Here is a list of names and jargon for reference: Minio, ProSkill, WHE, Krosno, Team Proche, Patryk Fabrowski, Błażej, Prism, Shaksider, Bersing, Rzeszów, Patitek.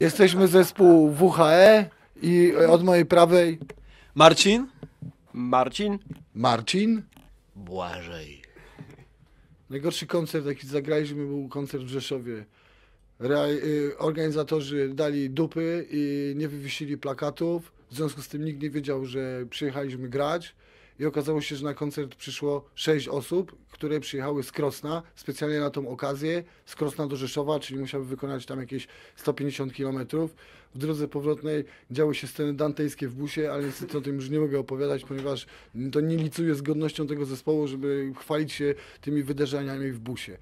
Jesteśmy zespół WHE i od mojej prawej Marcin. Błażej. Najgorszy koncert, jaki zagraliśmy, był koncert w Rzeszowie. Organizatorzy dali dupy i nie wywiesili plakatów. W związku z tym nikt nie wiedział, że przyjechaliśmy grać. I okazało się, że na koncert przyszło 6 osób, które przyjechały z Krosna, specjalnie na tą okazję, z Krosna do Rzeszowa, czyli musiały wykonać tam jakieś 150 km. W drodze powrotnej działy się sceny dantejskie w busie, ale niestety o tym już nie mogę opowiadać, ponieważ to nie licuje z godnością tego zespołu, żeby chwalić się tymi wydarzeniami w busie.